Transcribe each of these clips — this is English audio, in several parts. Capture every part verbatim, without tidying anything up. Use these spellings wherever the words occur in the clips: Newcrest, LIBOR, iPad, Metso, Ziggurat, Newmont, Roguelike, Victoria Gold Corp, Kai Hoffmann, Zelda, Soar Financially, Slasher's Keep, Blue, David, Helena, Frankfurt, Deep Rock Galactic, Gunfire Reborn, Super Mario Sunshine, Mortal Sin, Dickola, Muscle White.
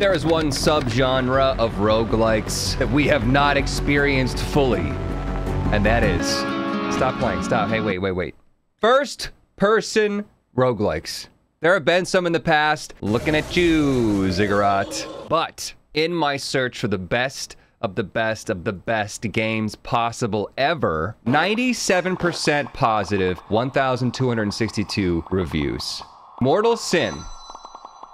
There is one subgenre of roguelikes that we have not experienced fully, and that is... Stop playing, stop. Hey, wait, wait, wait. First-person roguelikes. There have been some in the past. Looking at you, Ziggurat. But in my search for the best of the best of the best games possible ever, ninety-seven percent positive, one thousand two hundred sixty-two reviews. Mortal Sin.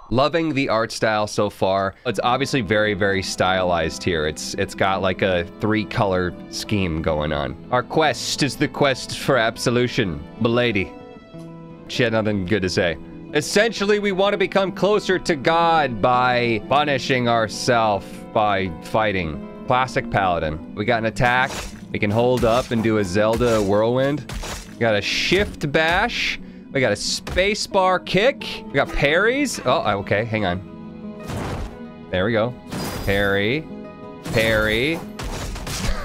Loving the art style so far. It's obviously very, very stylized here. It's it's got like a three-color scheme going on. Our quest is the quest for absolution, milady. She had nothing good to say. Essentially, we want to become closer to God by punishing ourselves by fighting. Classic paladin. We got an attack. We can hold up and do a Zelda whirlwind. We got a shift bash. We got a spacebar kick. We got parries. Oh, okay, hang on. There we go. Parry. Parry.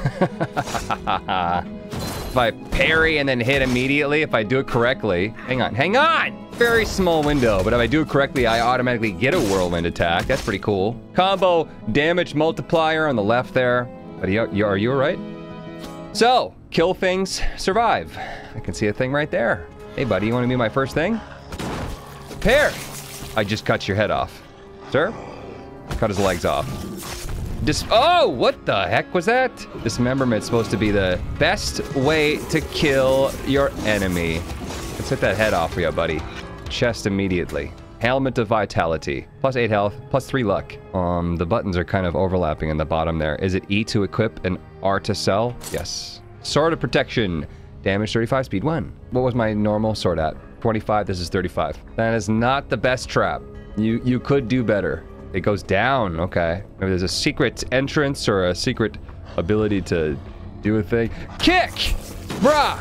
If I parry and then hit immediately, if I do it correctly. Hang on, hang on! Very small window, but if I do it correctly, I automatically get a whirlwind attack. That's pretty cool. Combo damage multiplier on the left there. Are you, are you all right? So, kill things, survive. I can see a thing right there. Hey, buddy, you want to be my first thing? Parry! I just cut your head off. Sir? Cut his legs off. Dis- Oh, what the heck was that? Dismemberment's supposed to be the best way to kill your enemy. Let's hit that head off for you, buddy. Chest immediately. Helmet of Vitality. Plus eight health, plus three luck. Um, the buttons are kind of overlapping in the bottom there. Is it E to equip and R to sell? Yes. Sword of Protection. Damage thirty-five, speed one. What was my normal sword at? twenty-five, this is thirty-five. That is not the best trap. You you could do better. It goes down, okay. Maybe there's a secret entrance or a secret ability to do a thing. Kick! Brah!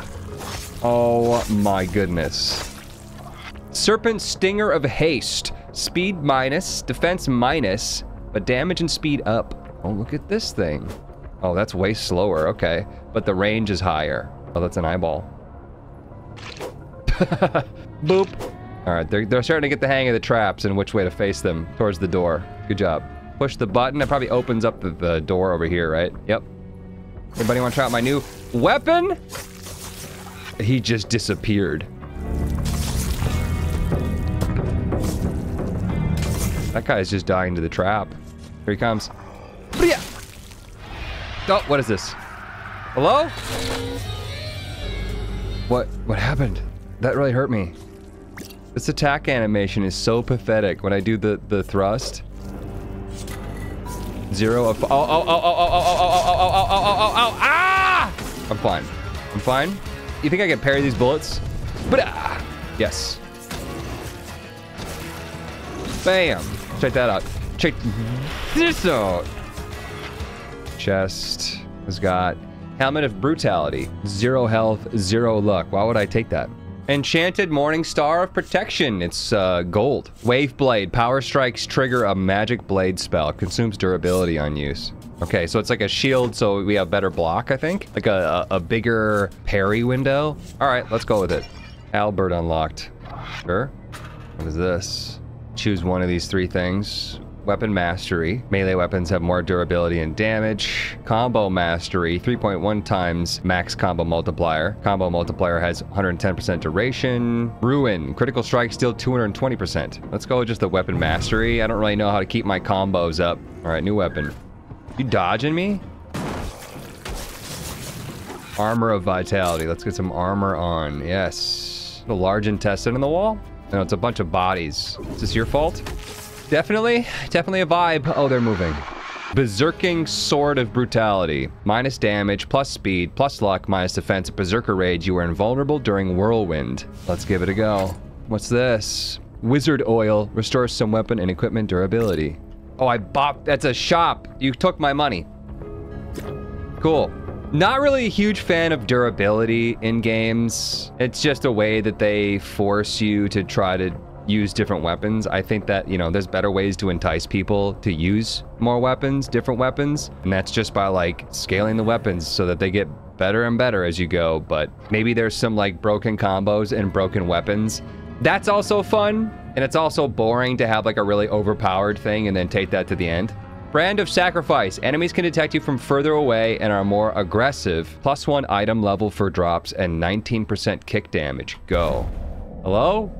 Oh my goodness. Serpent Stinger of Haste. Speed minus, defense minus, but damage and speed up. Oh, look at this thing. Oh, that's way slower, okay. But the range is higher. Oh, that's an eyeball. Boop. All right, they're, they're starting to get the hang of the traps and which way to face them towards the door. Good job. Push the button. It probably opens up the, the door over here, right? Yep. Anybody want to try out my new weapon? He just disappeared. That guy's just dying to the trap. Here he comes. Oh, what is this? Hello? What what happened? That really hurt me. This attack animation is so pathetic when I do the the thrust. Zero of oh oh oh oh oh oh oh oh oh oh oh oh ah! I'm fine. I'm fine. You think I can parry these bullets? But ah! Yes. Bam! Check that out. Check this out. Chest has got Helmet of Brutality. Zero health, zero luck. Why would I take that? Enchanted Morning Star of Protection. It's uh, gold. Wave Blade. Power strikes trigger a magic blade spell. Consumes durability on use. Okay, so it's like a shield, so we have better block, I think. Like a, a, a bigger parry window. All right, let's go with it. Albert unlocked. Sure. What is this? Choose one of these three things. Weapon Mastery. Melee weapons have more durability and damage. Combo Mastery, three point one times max combo multiplier. Combo multiplier has one hundred ten percent duration. Ruin, critical strike still two hundred twenty percent. Let's go with just the Weapon Mastery. I don't really know how to keep my combos up. All right, new weapon. You dodging me? Armor of Vitality. Let's get some armor on. Yes. The large intestine in the wall? No, it's a bunch of bodies. Is this your fault? Definitely, definitely a vibe. Oh, they're moving. Berserking Sword of Brutality. Minus damage, plus speed, plus luck, minus defense. Berserker Rage, you are invulnerable during Whirlwind. Let's give it a go. What's this? Wizard Oil, restores some weapon and equipment durability. Oh, I bopped, that's a shop. You took my money. Cool. Not really a huge fan of durability in games. It's just a way that they force you to try to use different weapons. I think that, you know, there's better ways to entice people to use more weapons, different weapons, and that's just by like scaling the weapons so that they get better and better as you go. But maybe there's some like broken combos and broken weapons That's also fun, and it's also boring to have like a really overpowered thing and then take that to the end. Brand of Sacrifice. Enemies can detect you from further away and are more aggressive. Plus one item level for drops and nineteen percent kick damage. Go. Hello?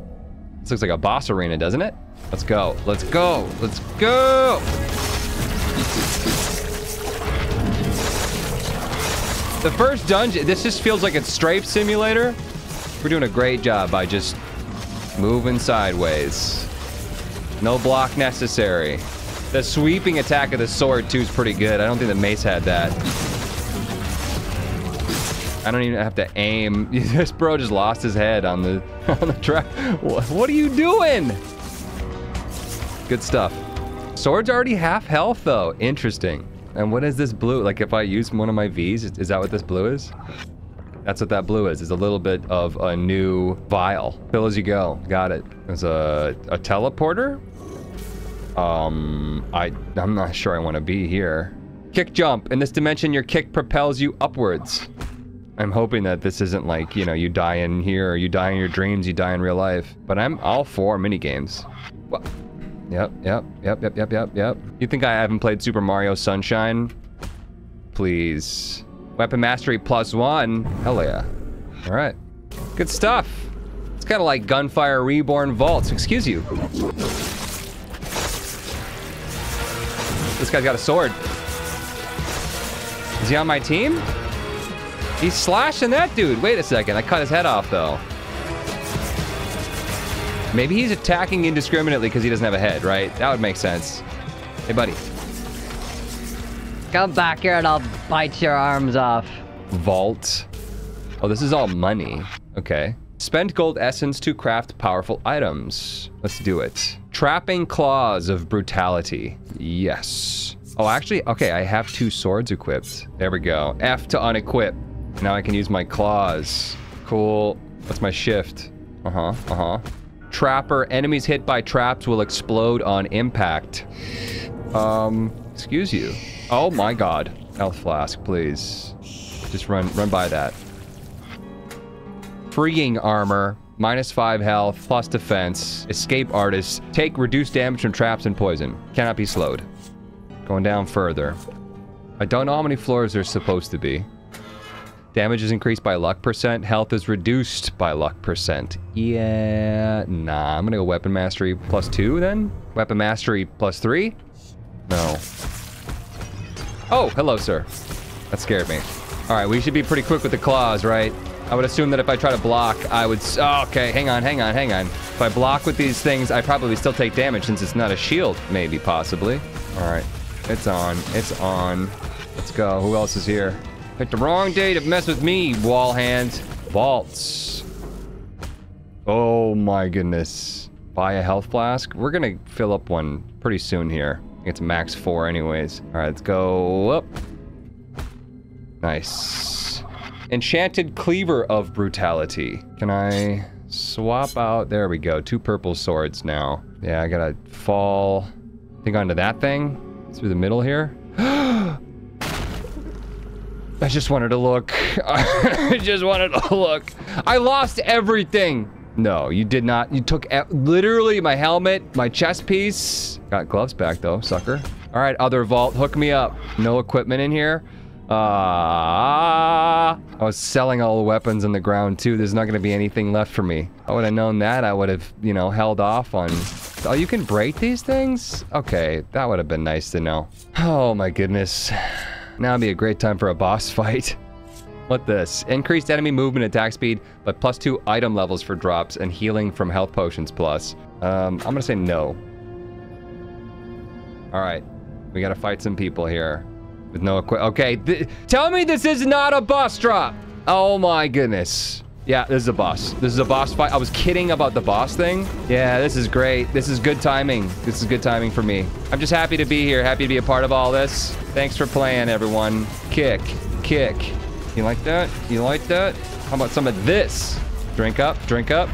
This looks like a boss arena, doesn't it? Let's go. Let's go. Let's go. The first dungeon, this just feels like it's Strafe Simulator. We're doing a great job by just moving sideways. No block necessary. The sweeping attack of the sword too is pretty good. I don't think the mace had that. I don't even have to aim. This bro just lost his head on the on the track. What, what are you doing? Good stuff. Sword's already half health though. Interesting. And what is this blue? Like if I use one of my V's, is that what this blue is? That's what that blue is. It's a little bit of a new vial. Fill as you go. Got it. There's a a teleporter. Um, I, I'm not sure I want to be here. Kick jump. In this dimension, your kick propels you upwards. I'm hoping that this isn't like, you know, you die in here, or you die in your dreams, you die in real life. But I'm all for minigames. Well, yep, yep, yep, yep, yep, yep, yep. You think I haven't played Super Mario Sunshine? Please. Weapon mastery plus one. Hell yeah. All right. Good stuff. It's kind of like Gunfire Reborn Vaults. Excuse you. This guy's got a sword. Is he on my team? He's slashing that dude. Wait a second. I cut his head off, though. Maybe he's attacking indiscriminately because he doesn't have a head, right? That would make sense. Hey, buddy. Come back here and I'll bite your arms off. Vault. Oh, this is all money. Okay. Spend gold essence to craft powerful items. Let's do it. Trapping claws of brutality. Yes. Oh, actually, okay, I have two swords equipped. There we go. F to unequip. Now I can use my claws. Cool. What's my shift? Uh-huh, uh-huh. Trapper. Enemies hit by traps will explode on impact. Um, excuse you. Oh my god. Health flask, please. Just run, run by that. Freeing armor, minus five health, plus defense, escape artist, take reduced damage from traps and poison. Cannot be slowed. Going down further. I don't know how many floors there's supposed to be. Damage is increased by luck percent, health is reduced by luck percent. Yeah, nah, I'm gonna go weapon mastery plus two then? Weapon mastery plus three? No. Oh, hello, sir. That scared me. All right, we should be pretty quick with the claws, right? I would assume that if I try to block, I would... Oh, okay, hang on, hang on, hang on. If I block with these things, I probably still take damage since it's not a shield, maybe, possibly. All right, it's on, it's on. Let's go, who else is here? Picked the wrong day to mess with me, wall hands. Vaults. Oh my goodness. Buy a health flask? We're gonna fill up one pretty soon here. It's max four anyways. All right, let's go up. Nice. Enchanted Cleaver of Brutality. Can I swap out? There we go. Two purple swords now. Yeah, I gotta fall, I think, onto that thing. Through the middle here. I just wanted to look. I just wanted to look. I lost everything. No, you did not. You took literally my helmet, my chest piece. Got gloves back though, sucker. All right, other vault, hook me up. No equipment in here. Ah! Uh, I was selling all the weapons on the ground too. There's not going to be anything left for me. I would have known that. I would have, you know, held off on... Oh, you can break these things? Okay, that would have been nice to know. Oh my goodness. Now would be a great time for a boss fight. What this? Increased enemy movement attack speed, but plus two item levels for drops and healing from health potions plus. Um, I'm going to say no. Alright, we got to fight some people here. With no equip. Okay, th tell me this is not a boss drop. Oh my goodness. Yeah, this is a boss. This is a boss fight. I was kidding about the boss thing. Yeah, this is great. This is good timing. This is good timing for me. I'm just happy to be here. Happy to be a part of all this. Thanks for playing, everyone. Kick, kick. You like that? You like that? How about some of this? Drink up, drink up.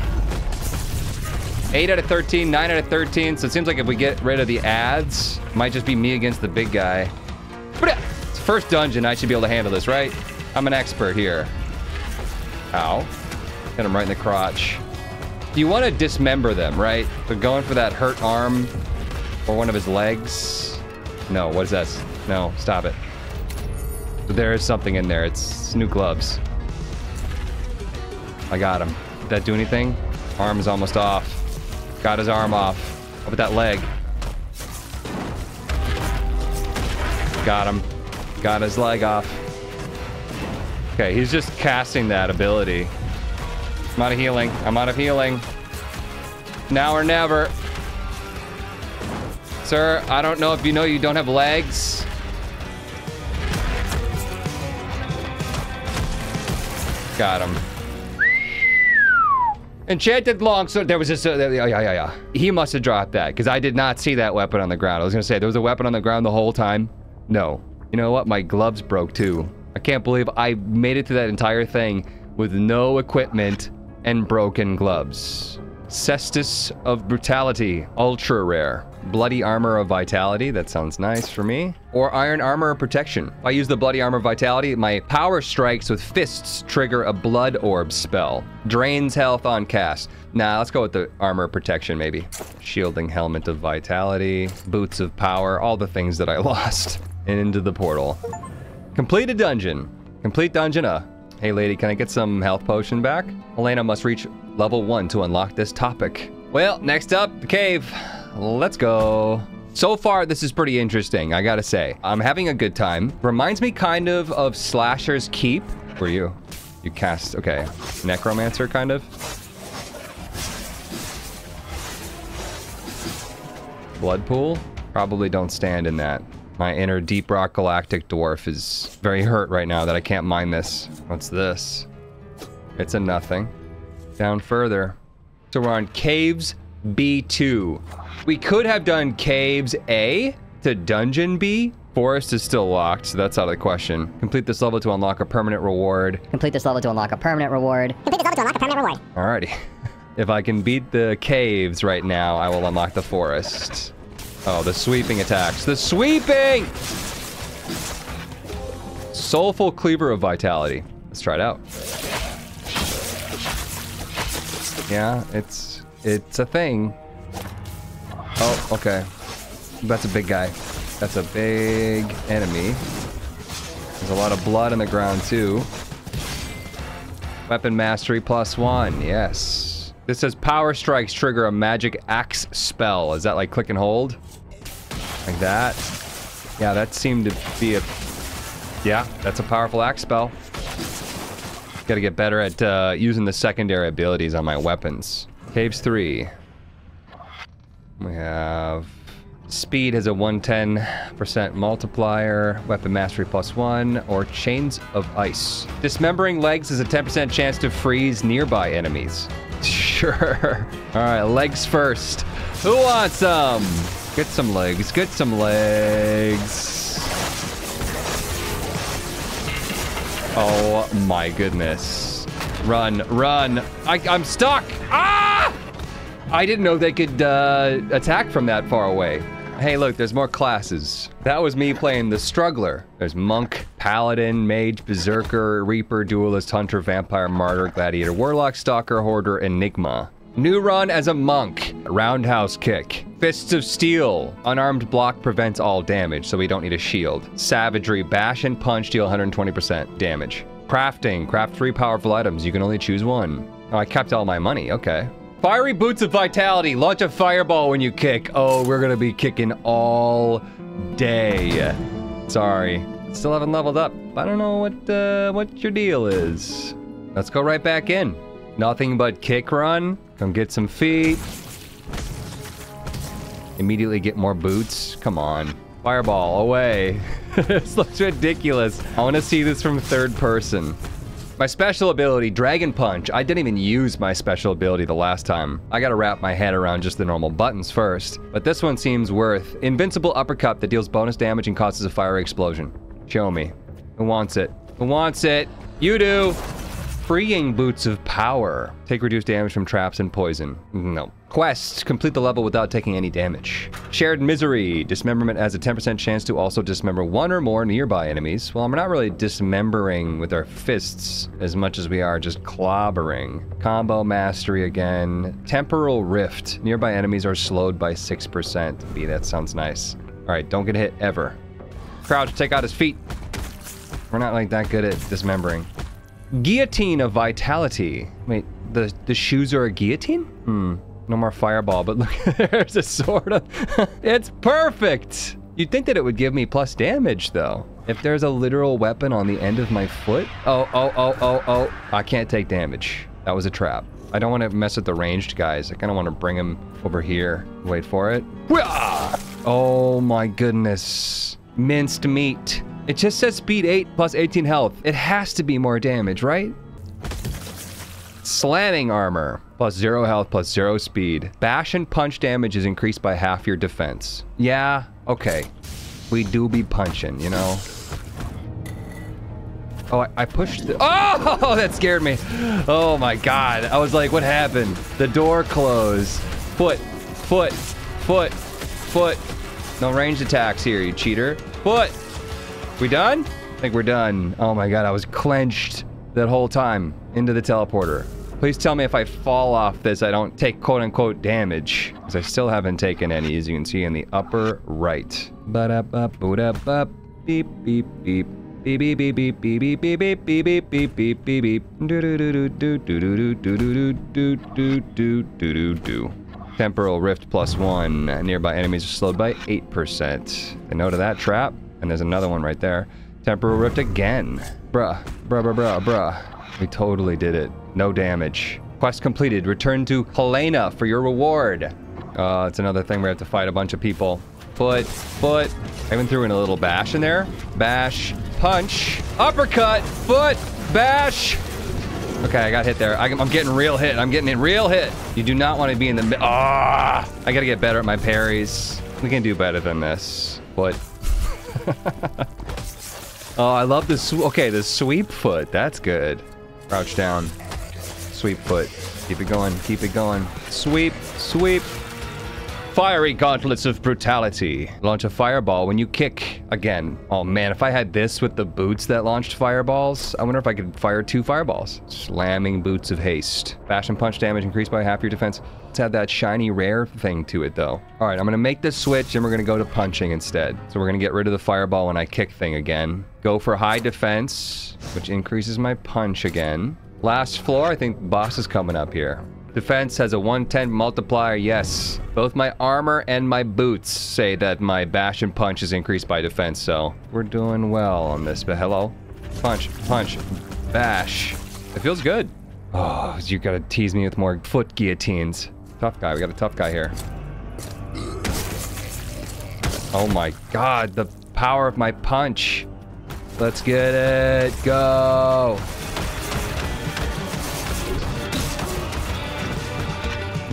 eight out of thirteen, nine out of thirteen. So it seems like if we get rid of the ads, it might just be me against the big guy. It's first dungeon, I should be able to handle this, right? I'm an expert here. Ow. Hit him right in the crotch. you want to dismember them, right? They're going for that hurt arm or one of his legs. No, what is that? No, stop it. There is something in there. It's new gloves. I got him. Did that do anything? Arm is almost off. Got his arm off. Up with that leg. Got him. Got his leg off. Okay, he's just casting that ability. I'm out of healing. I'm out of healing. Now or never. Sir, I don't know if you know you don't have legs. Got him. Enchanted longsword. There was just a, yeah, yeah, yeah. He must have dropped that because I did not see that weapon on the ground. I was gonna say there was a weapon on the ground the whole time. No. You know what? My gloves broke too. I can't believe I made it through that entire thing with no equipment and broken gloves. Cestus of Brutality, ultra rare. Bloody Armor of Vitality, that sounds nice for me. Or Iron Armor of Protection. If I use the Bloody Armor of Vitality, my power strikes with fists trigger a Blood Orb spell. Drains health on cast. Nah, let's go with the Armor of Protection, maybe. Shielding Helmet of Vitality, Boots of Power, all the things that I lost. And into the portal. Complete a dungeon. Complete dungeon, uh. Hey lady, can I get some health potion back? Helena must reach level one to unlock this topic. Well, next up, the cave. Let's go. So far, this is pretty interesting, I gotta say. I'm having a good time. Reminds me kind of of Slasher's Keep. Who are you? You cast, okay. Necromancer, kind of. Blood pool? Probably don't stand in that. My inner Deep Rock Galactic dwarf is very hurt right now that I can't mine this. What's this? It's a nothing. Down further. So we're on Caves B two. We could have done Caves A to Dungeon B. Forest is still locked, so that's out of the question. Complete this level to unlock a permanent reward. Complete this level to unlock a permanent reward. Complete this level to unlock a permanent reward. Alrighty. If I can beat the caves right now, I will unlock the forest. Oh, the sweeping attacks. The sweeping! Soulful Cleaver of Vitality. Let's try it out. Yeah, it's... It's a thing. Oh, okay. That's a big guy. That's a big enemy. There's a lot of blood on the ground, too. Weapon mastery plus one. Yes. This says power strikes trigger a magic axe spell. Is that like click and hold? Like that? Yeah, that seemed to be a... Yeah, that's a powerful axe spell. Gotta get better at uh, using the secondary abilities on my weapons. Caves three. We have... Speed has a one hundred ten percent multiplier, weapon mastery plus one, or chains of ice. Dismembering legs is a ten percent chance to freeze nearby enemies. Sure. Alright, legs first. Who wants some? Get some legs, get some legs. Oh my goodness. Run, run. I, I'm stuck. Ah! I didn't know they could uh, attack from that far away. Hey, look, there's more classes. That was me playing the Struggler. There's Monk, Paladin, Mage, Berserker, Reaper, Duelist, Hunter, Vampire, Martyr, Gladiator, Warlock, Stalker, Hoarder, Enigma. New run as a Monk. Roundhouse Kick. Fists of Steel. Unarmed block prevents all damage, so we don't need a shield. Savagery. Bash and punch deal one hundred twenty percent damage. Crafting. Craft three powerful items. You can only choose one. Oh, I kept all my money. Okay. Fiery Boots of Vitality. Launch a fireball when you kick. Oh, we're gonna be kicking all day. Sorry. Still haven't leveled up. I don't know what, uh, what your deal is. Let's go right back in. Nothing but kick run. Come get some feet. Immediately get more boots. Come on. Fireball away. This looks ridiculous. I want to see this from third person. My special ability, Dragon Punch. I didn't even use my special ability the last time. I gotta wrap my head around just the normal buttons first. But this one seems worth. Invincible Uppercut that deals bonus damage and causes a fiery explosion. Show me. Who wants it? Who wants it? You do! Freeing Boots of Power. Take reduced damage from traps and poison. No. Quests, complete the level without taking any damage. Shared Misery, dismemberment has a ten percent chance to also dismember one or more nearby enemies. Well, we're not really dismembering with our fists as much as we are just clobbering. Combo Mastery again. Temporal Rift, nearby enemies are slowed by six percent. B, that sounds nice. All right, don't get hit ever. Crouch, take out his feet. We're not like that good at dismembering. Guillotine of Vitality. Wait, the, the shoes are a guillotine? Hmm. No more fireball, but look, there's a sword. Of, it's perfect. You'd think that it would give me plus damage, though. If there's a literal weapon on the end of my foot. Oh, oh, oh, oh, oh. I can't take damage. That was a trap. I don't want to mess with the ranged guys. I kind of want to bring them over here. Wait for it. Oh my goodness. Minced meat. It just says speed eight plus eighteen health. It has to be more damage, right? Slamming armor, plus zero health, plus zero speed. Bash and punch damage is increased by half your defense. Yeah, okay. We do be punching, you know? Oh, I, I pushed the, oh, that scared me. Oh my God, I was like, what happened? The door closed. Foot, foot, foot, foot. No ranged attacks here, you cheater. Foot, we done? I think we're done. Oh my God, I was clenched that whole time into the teleporter. Please tell me if I fall off this, I don't take quote-unquote damage. Because I still haven't taken any, as you can see in the upper right. Ba-da-ba, boo-da-ba, beep, beep, beep. Beep, beep, beep, beep, beep, beep, beep, beep, beep, beep, beep, beep, beep. Do-do-do-do-do-do-do-do-do-do-do-do-do-do-do. Temporal Rift plus one. Nearby enemies are slowed by eight percent. Say no to that trap. And there's another one right there. Temporal Rift again. Bruh, bruh, bruh, bruh, bruh. We totally did it. No damage. Quest completed. Return to Helena for your reward. Uh, it's another thing we have to fight a bunch of people. Foot, foot. I even threw in a little bash in there. Bash, punch, uppercut, foot, bash. Okay, I got hit there. I, I'm getting real hit. I'm getting in real hit. You do not want to be in the... Ah! Oh, I gotta get better at my parries. We can do better than this. Foot. Oh, I love this. Okay, the sweep foot. That's good. Crouch down, sweep foot. Keep it going, keep it going. Sweep, sweep. Fiery gauntlets of brutality. Launch a fireball when you kick again. Oh man, if I had this with the boots that launched fireballs, I wonder if I could fire two fireballs. Slamming boots of haste. Bash and punch damage increased by half your defense. Let's have that shiny rare thing to it though. All right, I'm gonna make this switch and we're gonna go to punching instead. So we're gonna get rid of the fireball when I kick thing again. Go for high defense, which increases my punch again. Last floor, I think the boss is coming up here. Defense has a one ten multiplier, yes. Both my armor and my boots say that my bash and punch is increased by defense, so we're doing well on this, but hello? Punch, punch, bash. It feels good. Oh, you gotta tease me with more foot guillotines. Tough guy, we got a tough guy here. Oh my God, the power of my punch. Let's get it, go.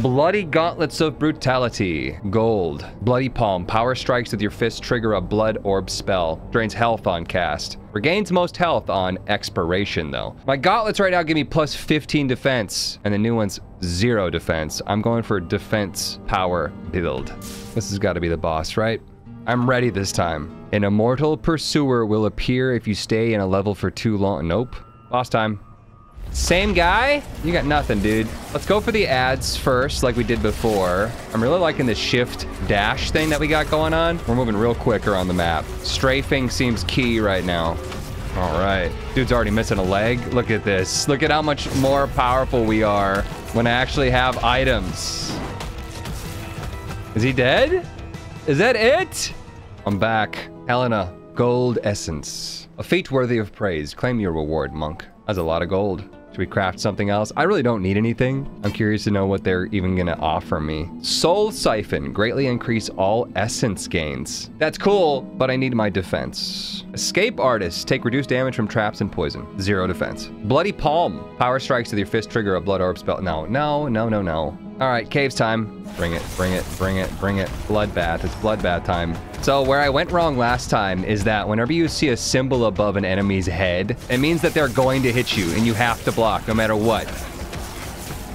Bloody Gauntlets of Brutality. Gold. Bloody Palm. Power strikes with your fist trigger a blood orb spell. Drains health on cast. Regains most health on expiration, though. My gauntlets right now give me plus fifteen defense. And the new one's zero defense. I'm going for defense power build. This has got to be the boss, right? I'm ready this time. An immortal pursuer will appear if you stay in a level for too long. Nope. Boss time. Same guy? You got nothing, dude. Let's go for the ads first, like we did before. I'm really liking the shift dash thing that we got going on. We're moving real quick around the map. Strafing seems key right now. All right. Dude's already missing a leg. Look at this. Look at how much more powerful we are when I actually have items. Is he dead? Is that it? I'm back. Helena, gold essence. A feat worthy of praise. Claim your reward, monk. That's a lot of gold. Should we craft something else? I really don't need anything. I'm curious to know what they're even gonna offer me. Soul Siphon, greatly increase all essence gains. That's cool, but I need my defense. Escape Artist, take reduced damage from traps and poison. Zero defense. Bloody Palm, power strikes with your fist trigger a blood orb spell. No, no, no, no, no. All right, caves time. Bring it, bring it, bring it, bring it. Bloodbath, it's bloodbath time. So where I went wrong last time is that whenever you see a symbol above an enemy's head, it means that they're going to hit you and you have to block no matter what.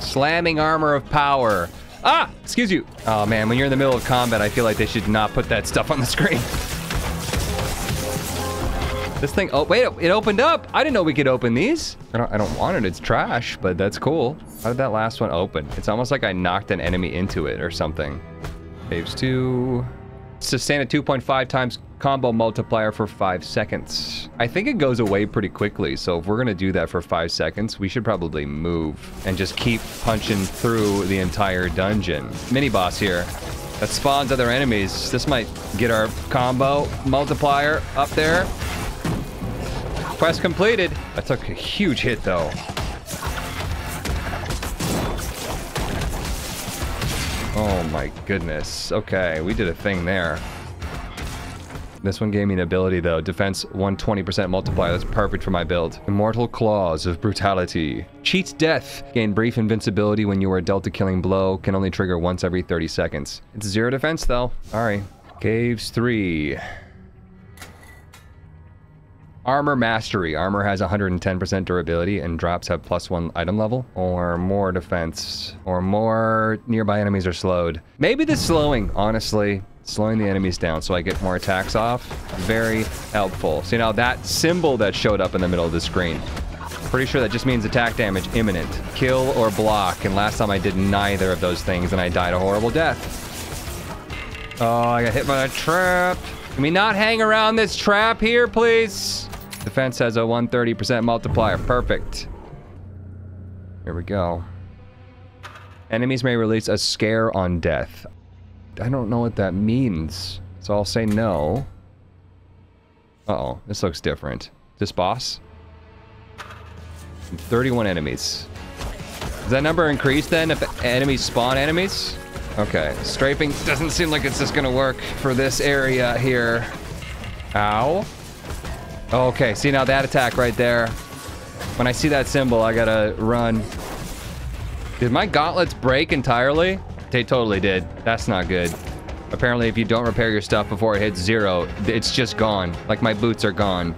Slamming armor of power. Ah! Excuse you. Oh man, when you're in the middle of combat, I feel like they should not put that stuff on the screen. This thing, oh wait, it opened up. I didn't know we could open these. I don't, I don't want it, it's trash, but that's cool. How did that last one open? It's almost like I knocked an enemy into it or something. Waves two. Sustain a two point five times combo multiplier for five seconds. I think it goes away pretty quickly, so if we're gonna do that for five seconds, we should probably move and just keep punching through the entire dungeon. Mini boss here. That spawns other enemies. This might get our combo multiplier up there. Quest completed. I took a huge hit though. Oh my goodness. Okay, we did a thing there. This one gave me an ability though. Defense one hundred twenty percent multiplier. That's perfect for my build. Immortal Claws of Brutality. Cheats death. Gain brief invincibility when you are dealt a killing blow. Can only trigger once every thirty seconds. It's zero defense though. Alright. Caves three. Armor Mastery. Armor has one hundred ten percent durability and drops have plus one item level or more defense or more nearby enemies are slowed. Maybe the slowing, honestly. Slowing the enemies down so I get more attacks off. Very helpful. See now that symbol that showed up in the middle of the screen. Pretty sure that just means attack damage imminent. Kill or block. And last time I did neither of those things and I died a horrible death. Oh, I got hit by a trap. Can we not hang around this trap here, please? Defense has a one hundred thirty percent multiplier. Perfect. Here we go. Enemies may release a scare on death. I don't know what that means, so I'll say no. Uh-oh, this looks different. This boss? thirty-one enemies. Does that number increase then if enemies spawn enemies? Okay, strafing doesn't seem like it's just gonna work for this area here. Ow. Okay, see now that attack right there. When I see that symbol, I gotta run. Did my gauntlets break entirely? They totally did. That's not good. Apparently, if you don't repair your stuff before it hits zero, it's just gone. Like my boots are gone.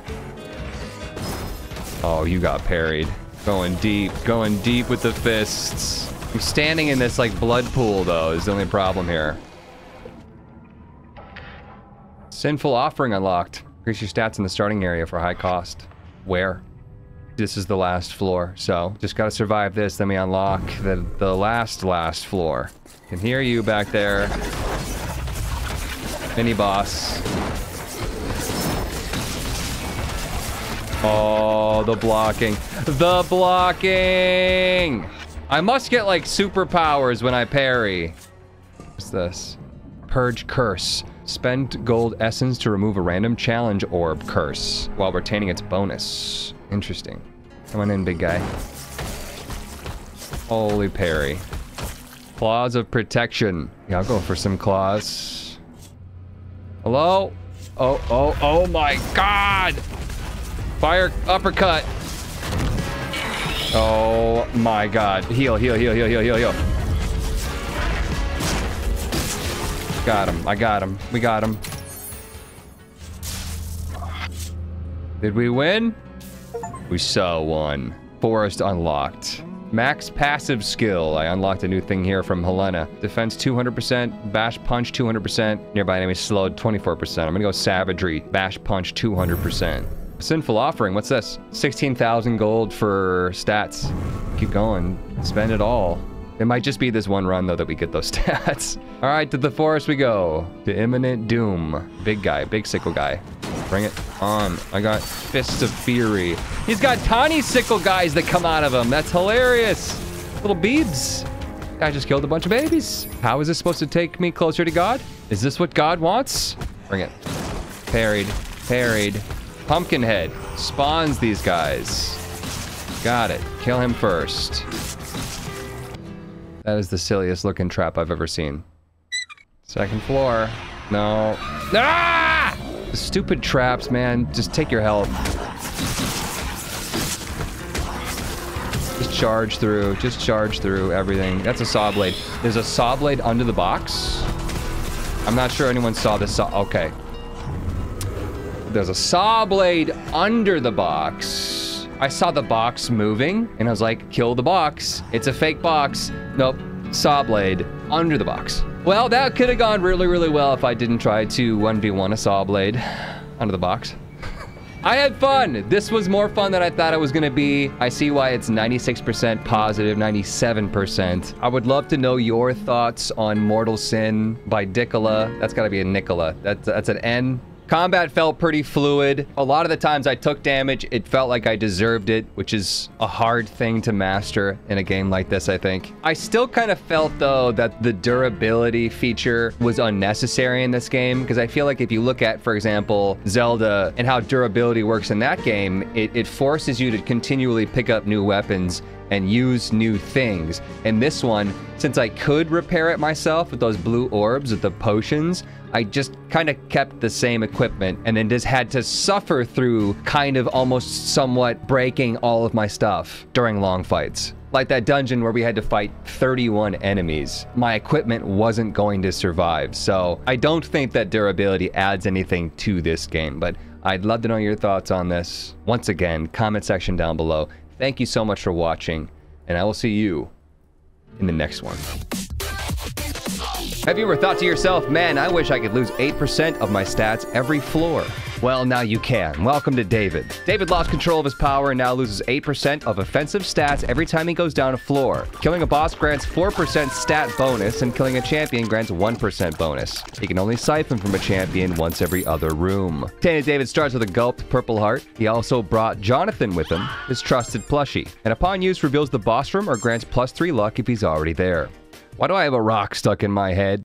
Oh, you got parried. Going deep, going deep with the fists. I'm standing in this like blood pool though, is the only problem here. Sinful Offering unlocked. Increase your stats in the starting area for high cost. Where? This is the last floor, so just gotta survive this, then we unlock the, the last, last floor. Can hear you back there. Mini boss. Oh, the blocking. The blocking! I must get like superpowers when I parry. What's this? Purge Curse. Spend gold essence to remove a random challenge orb curse while retaining its bonus. Interesting. Come on in, big guy. Holy parry. Claws of Protection. Yeah, I'll go for some claws. Hello? Oh, oh, oh my god! Fire uppercut. Oh my god. Heal, heal, heal, heal, heal, heal, heal. Got him. I got him. We got him. Did we win? We saw one. Forest unlocked. Max passive skill. I unlocked a new thing here from Helena. Defense two hundred percent, bash punch two hundred percent, nearby enemies slowed twenty-four percent. I'm gonna go savagery, bash punch two hundred percent. Sinful Offering, what's this? sixteen thousand gold for stats. Keep going, spend it all. It might just be this one run, though, that we get those stats. All right, to the forest we go. To imminent doom. Big guy, big sickle guy. Bring it on. I got Fists of Fury. He's got tiny sickle guys that come out of him. That's hilarious. Little beebs. I just killed a bunch of babies. How is this supposed to take me closer to God? Is this what God wants? Bring it. Parried, parried. Pumpkinhead spawns these guys. Got it. Kill him first. That is the silliest looking trap I've ever seen. Second floor. No. Ah! Stupid traps, man. Just take your health. Just charge through. Just charge through everything. That's a saw blade. There's a saw blade under the box. I'm not sure anyone saw this saw. Okay. There's a saw blade under the box. I saw the box moving, and I was like, kill the box. It's a fake box. Nope. Saw blade under the box. Well, that could have gone really, really well if I didn't try to one v one a saw blade under the box. I had fun. This was more fun than I thought it was going to be. I see why it's ninety-six percent positive, ninety-seven percent. I would love to know your thoughts on Mortal Sin by Dickola. That's got to be a Nicola. That's, that's an N. Combat felt pretty fluid. A lot of the times I took damage, it felt like I deserved it, which is a hard thing to master in a game like this, I think. I still kind of felt, though, that the durability feature was unnecessary in this game, because I feel like if you look at, for example, Zelda and how durability works in that game, it, it forces you to continually pick up new weapons and use new things. And this one, since I could repair it myself with those blue orbs, with the potions, I just kind of kept the same equipment and then just had to suffer through kind of almost somewhat breaking all of my stuff during long fights. Like that dungeon where we had to fight thirty-one enemies. My equipment wasn't going to survive, so I don't think that durability adds anything to this game, but I'd love to know your thoughts on this. Once again, comment section down below. Thank you so much for watching, and I will see you in the next one. Have you ever thought to yourself, man, I wish I could lose eight percent of my stats every floor? Well, now you can. Welcome to David. David lost control of his power and now loses eight percent of offensive stats every time he goes down a floor. Killing a boss grants four percent stat bonus, and killing a champion grants one percent bonus. He can only siphon from a champion once every other room. Tainted David starts with a gulped purple heart. He also brought Jonathan with him, his trusted plushie, and upon use reveals the boss room or grants plus three luck if he's already there. Why do I have a rock stuck in my head?